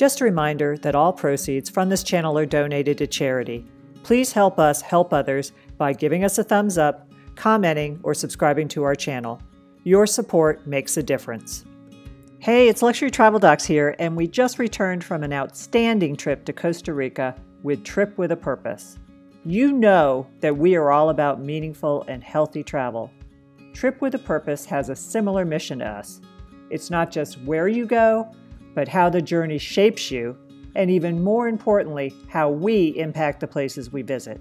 Just a reminder that all proceeds from this channel are donated to charity. Please help us help others by giving us a thumbs up, commenting, or subscribing to our channel. Your support makes a difference. Hey, it's Luxury Travel Docs here, and we just returned from an outstanding trip to Costa Rica with Trip with a Purpose. You know that we are all about meaningful and healthy travel. Trip with a Purpose has a similar mission to us. It's not just where you go, but how the journey shapes you, and even more importantly, how we impact the places we visit.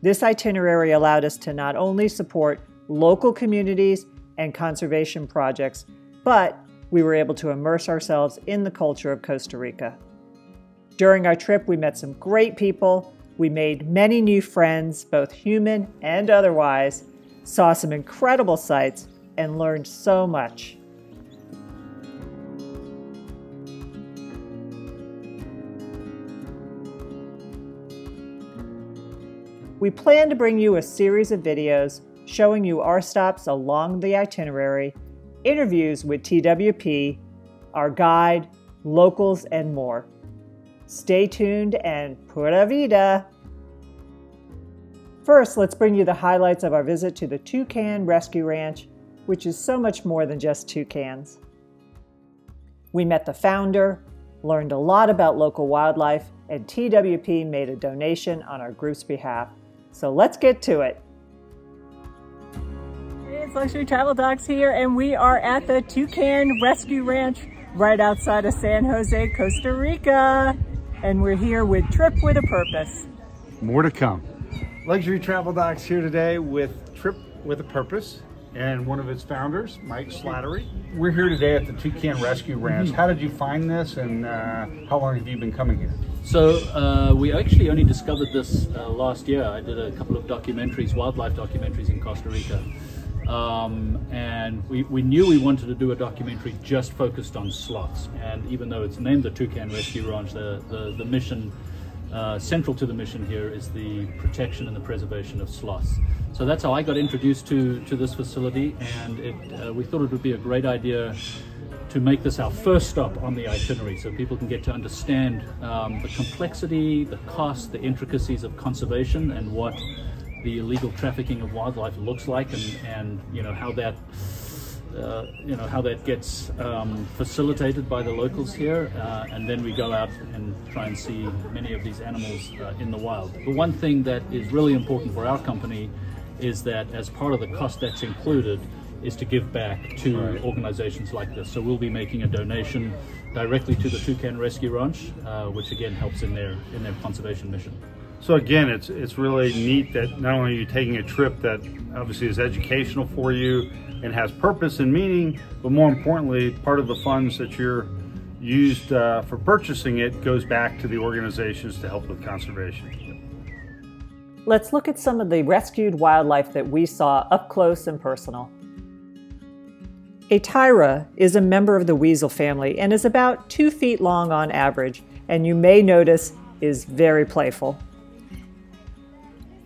This itinerary allowed us to not only support local communities and conservation projects, but we were able to immerse ourselves in the culture of Costa Rica. During our trip, we met some great people, we made many new friends, both human and otherwise, saw some incredible sights, and learned so much. We plan to bring you a series of videos showing you our stops along the itinerary, interviews with TWP, our guide, locals, and more. Stay tuned and pura vida! First, let's bring you the highlights of our visit to the Toucan Rescue Ranch, which is so much more than just toucans. We met the founder, learned a lot about local wildlife, and TWP made a donation on our group's behalf. So let's get to it. Hey, it's Luxury Travel Docs here, and we are at the Toucan Rescue Ranch right outside of San Jose, Costa Rica. And we're here with Trip with a Purpose. More to come. Luxury Travel Docs here today with Trip with a Purpose and one of its founders, Mike Slattery. We're here today at the Toucan Rescue Ranch. How did you find this, and how long have you been coming here? So we actually only discovered this last year. I did a couple of documentaries, wildlife documentaries in Costa Rica. And we knew we wanted to do a documentary just focused on sloths. And even though it's named the Toucan Rescue Ranch, the mission, central to the mission here is the protection and the preservation of sloths. So that's how I got introduced to this facility, and we thought it would be a great idea to make this our first stop on the itinerary so people can get to understand the complexity, the cost, the intricacies of conservation, and what the illegal trafficking of wildlife looks like, and you know, how that gets facilitated by the locals here, and then we go out and try and see many of these animals in the wild. But one thing that is really important for our company is that as part of the cost that's included is to give back to organizations like this. So we'll be making a donation directly to the Toucan Rescue Ranch, which again helps in their conservation mission. So again, it's really neat that not only are you taking a trip that obviously is educational for you and has purpose and meaning, but more importantly, part of the funds that you're used for purchasing it goes back to the organizations to help with conservation. Let's look at some of the rescued wildlife that we saw up close and personal. A tyra is a member of the weasel family and is about 2 feet long on average, and you may notice is very playful.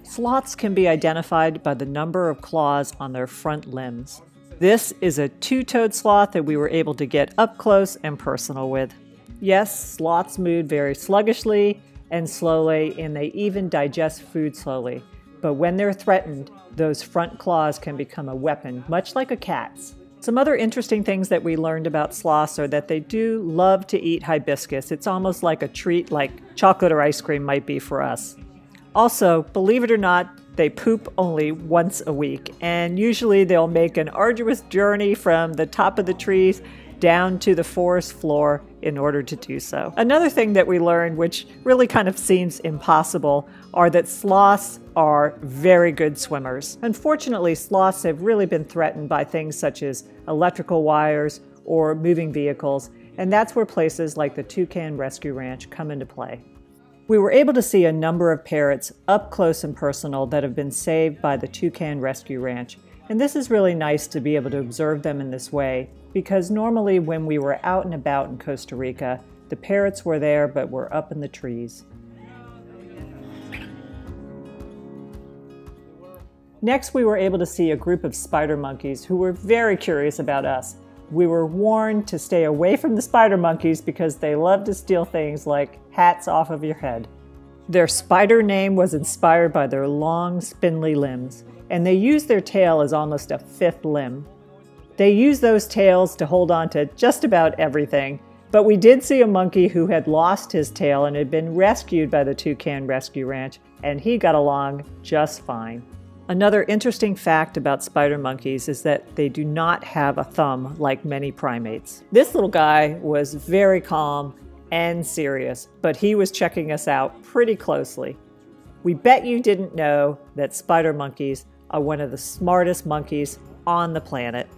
Sloths can be identified by the number of claws on their front limbs. This is a two-toed sloth that we were able to get up close and personal with. Yes, sloths move very sluggishly and slowly, and they even digest food slowly. But when they're threatened, those front claws can become a weapon, much like a cat's. Some other interesting things that we learned about sloths are that they do love to eat hibiscus. It's almost like a treat, like chocolate or ice cream might be for us. Also, believe it or not, they poop only once a week, and usually they'll make an arduous journey from the top of the trees down to the forest floor in order to do so. Another thing that we learned, which really kind of seems impossible, are that sloths are very good swimmers. Unfortunately, sloths have really been threatened by things such as electrical wires or moving vehicles, and that's where places like the Toucan Rescue Ranch come into play. We were able to see a number of parrots up close and personal that have been saved by the Toucan Rescue Ranch, and this is really nice to be able to observe them in this way, because normally when we were out and about in Costa Rica, the parrots were there but were up in the trees. Next, we were able to see a group of spider monkeys who were very curious about us. We were warned to stay away from the spider monkeys because they love to steal things like hats off of your head. Their spider name was inspired by their long, spindly limbs, and they use their tail as almost a fifth limb. They use those tails to hold on to just about everything, but we did see a monkey who had lost his tail and had been rescued by the Toucan Rescue Ranch, and he got along just fine. Another interesting fact about spider monkeys is that they do not have a thumb like many primates. This little guy was very calm and serious, but he was checking us out pretty closely. We bet you didn't know that spider monkeys are one of the smartest monkeys on the planet.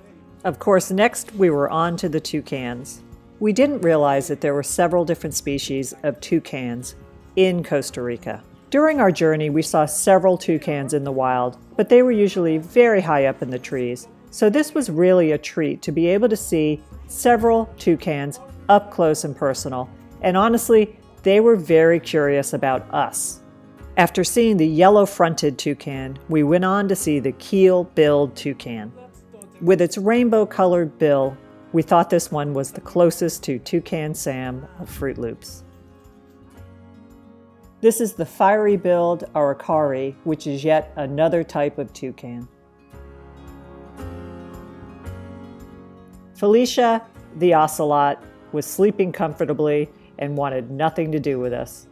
Of course, next we were on to the toucans. We didn't realize that there were several different species of toucans in Costa Rica. During our journey, we saw several toucans in the wild, but they were usually very high up in the trees. So this was really a treat to be able to see several toucans up close and personal. And honestly, they were very curious about us. After seeing the yellow-fronted toucan, we went on to see the keel-billed toucan. With its rainbow-colored bill, we thought this one was the closest to Toucan Sam of Fruit Loops. This is the fiery-billed araucari, which is yet another type of toucan. Felicia, the ocelot, was sleeping comfortably and wanted nothing to do with us.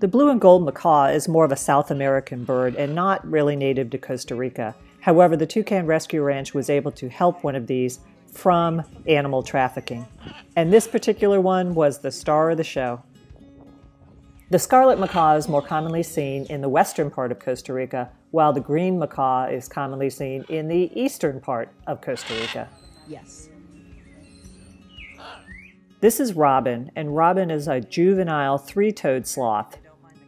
The blue and gold macaw is more of a South American bird and not really native to Costa Rica. However, the Toucan Rescue Ranch was able to help one of these from animal trafficking. And this particular one was the star of the show. The scarlet macaw is more commonly seen in the western part of Costa Rica, while the green macaw is commonly seen in the eastern part of Costa Rica. Yes. This is robin, and robin is a juvenile three-toed sloth.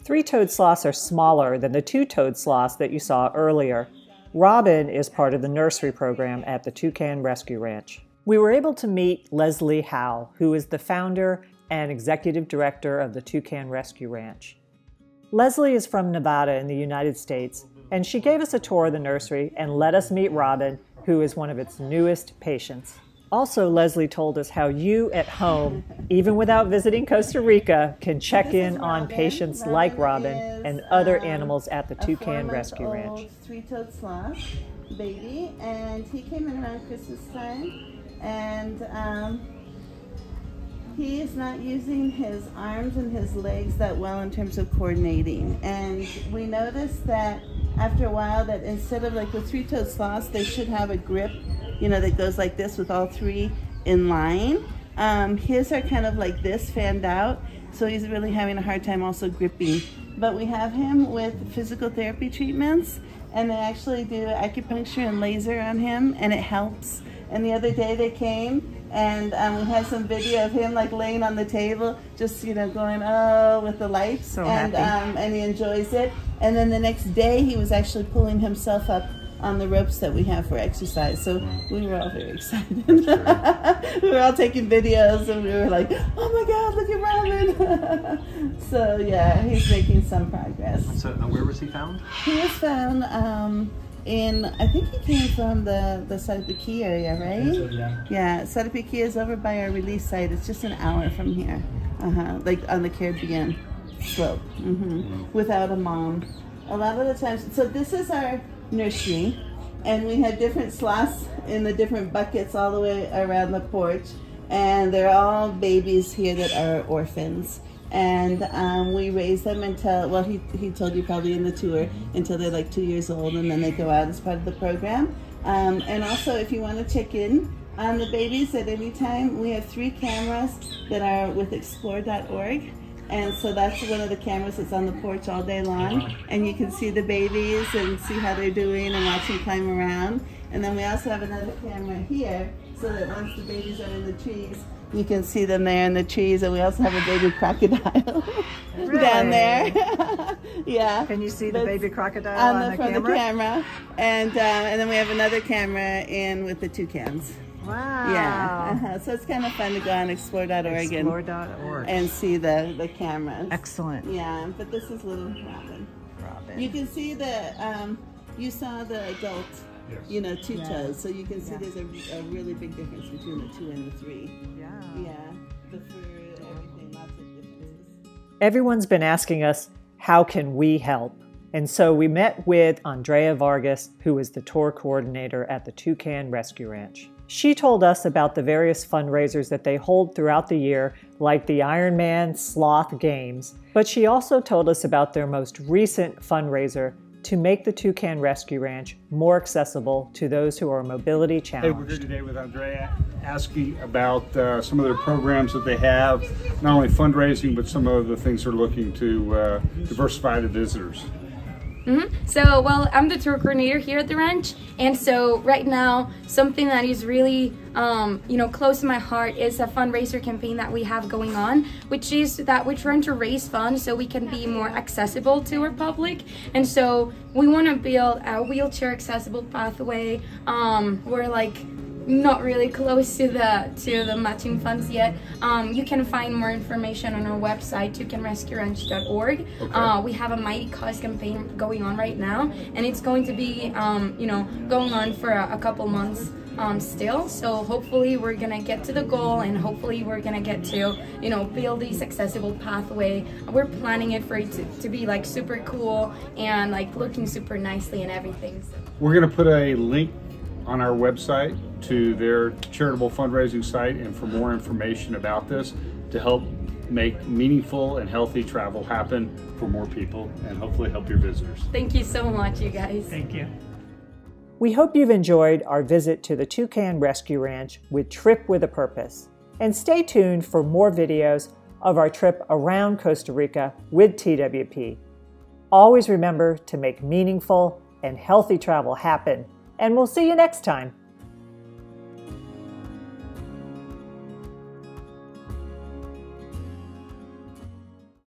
Three-toed sloths are smaller than the two-toed sloths that you saw earlier. Robin is part of the nursery program at the Toucan Rescue Ranch. We were able to meet Leslie Howe, who is the founder and executive director of the Toucan Rescue Ranch. Leslie is from Nevada in the United States, and she gave us a tour of the nursery and let us meet Robin, who is one of its newest patients. Also, Leslie told us how you at home, even without visiting Costa Rica, can check in on patients like Robin and other animals at the Toucan Rescue Ranch. Three-toed sloth, baby, and he came in around Christmas time, and he is not using his arms and his legs that well in terms of coordinating. And we noticed that after a while that instead of like the three-toed sloths, they should have a grip, you know, that goes like this with all three in line. His are kind of like this, fanned out. So he's really having a hard time also gripping. But we have him with physical therapy treatments, and they actually do acupuncture and laser on him, and it helps. And the other day they came, and we had some video of him like laying on the table, just, you know, going, oh, with the lights. So happy. And he enjoys it. And then the next day he was actually pulling himself up on the ropes that we have for exercise. So we were all very excited. We were all taking videos and we were like, oh my God, look at Robin. So yeah, he's making some progress. So where was he found? He was found, I think he came from the Sarapiki area, right? So, yeah. Yeah, Sarapiki is over by our release site. It's just an hour from here, like on the Caribbean slope, without a mom. A lot of the times, so this is our nursery, and we had different sloths in the different buckets all the way around the porch, and they're all babies here that are orphans. And we raise them until, well, he told you probably in the tour, until they're like 2 years old, and then they go out as part of the program. And also, if you want to check in on the babies at any time, we have 3 cameras that are with explore.org. And so that's one of the cameras that's on the porch all day long, and you can see the babies and see how they're doing and watch them climb around. And then we also have another camera here, so that once the babies are in the trees, you can see them there in the trees, and we also have a baby crocodile down there. Yeah. Can you see the baby crocodile on the camera? And then we have another camera in with the toucans. Wow. Yeah. So it's kind of fun to go on explore.org and see the cameras. Excellent. Yeah. But this is little Robin. You can see you saw the adult yes. you know, two toes. So you can see there's a really big difference between the two and the three. The food, everything, lots of differences. Everyone's been asking us, how can we help? And so we met with Andrea Vargas, who is the tour coordinator at the Toucan Rescue Ranch. She told us about the various fundraisers that they hold throughout the year, like the Ironman Sloth Games, but she also told us about their most recent fundraiser to make the Toucan Rescue Ranch more accessible to those who are mobility challenged. Hey, we're here today with Andrea asking about some of their programs that they have, not only fundraising, but some of the things they're looking to diversify the visitors. So, well, I'm the tour coordinator here at the ranch, and so right now, something that is really, you know, close to my heart is a fundraiser campaign that we have going on, which is that we're trying to raise funds so we can be more accessible to our public. And so we want to build a wheelchair accessible pathway. We're like not really close to the matching funds yet. You can find more information on our website, toucanrescueranch.org. We have a Mighty Cause campaign going on right now, and it's going to be you know, going on for a couple months still. So hopefully we're gonna get to the goal, and hopefully we're gonna get to, you know, build this accessible pathway. We're planning it for it to be like super cool and like looking super nicely and everything. So we're gonna put a link on our website to their charitable fundraising site and for more information about this to help make meaningful and healthy travel happen for more people and hopefully help your visitors. Thank you so much, you guys. Thank you. We hope you've enjoyed our visit to the Toucan Rescue Ranch with Trip with a Purpose. And stay tuned for more videos of our trip around Costa Rica with TWP. Always remember to make meaningful and healthy travel happen. And we'll see you next time.